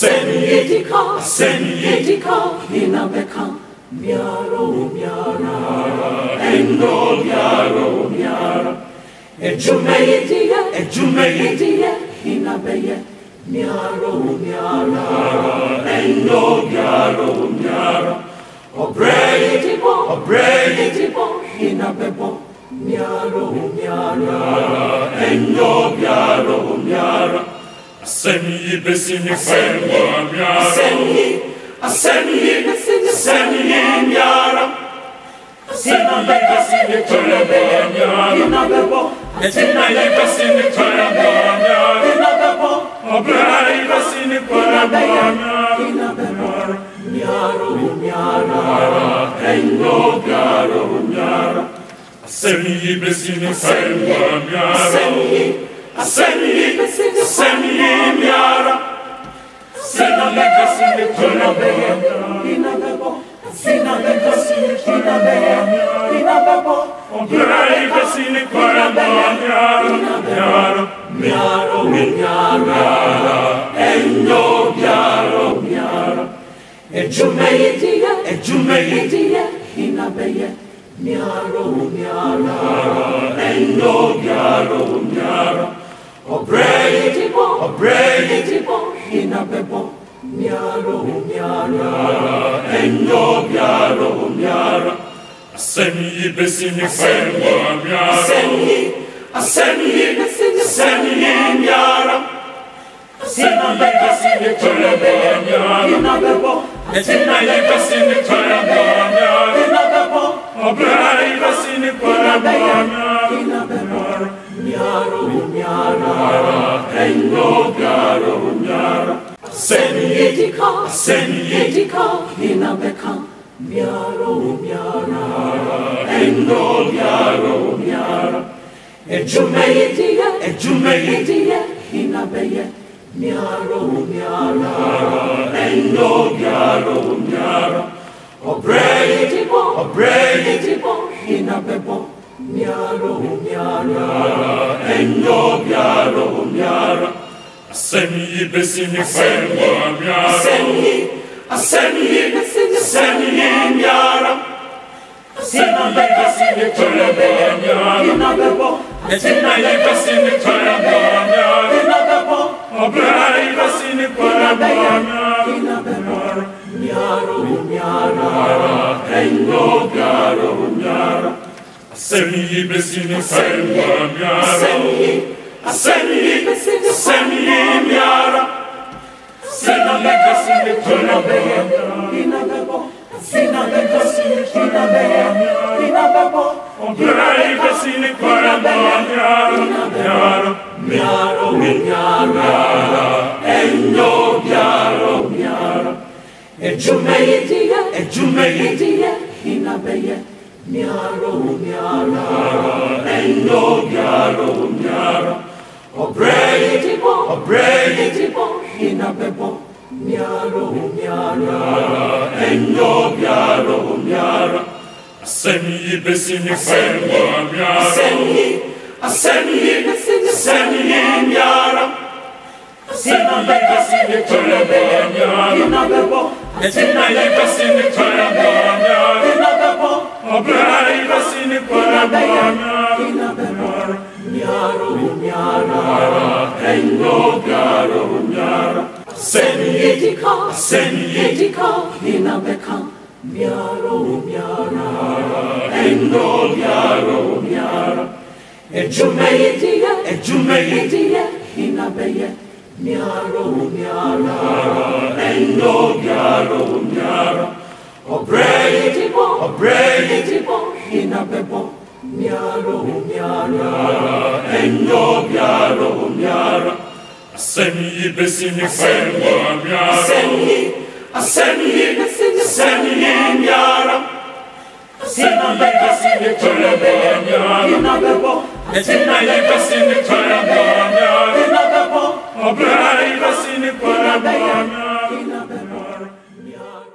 Obrai, vasine, parabana.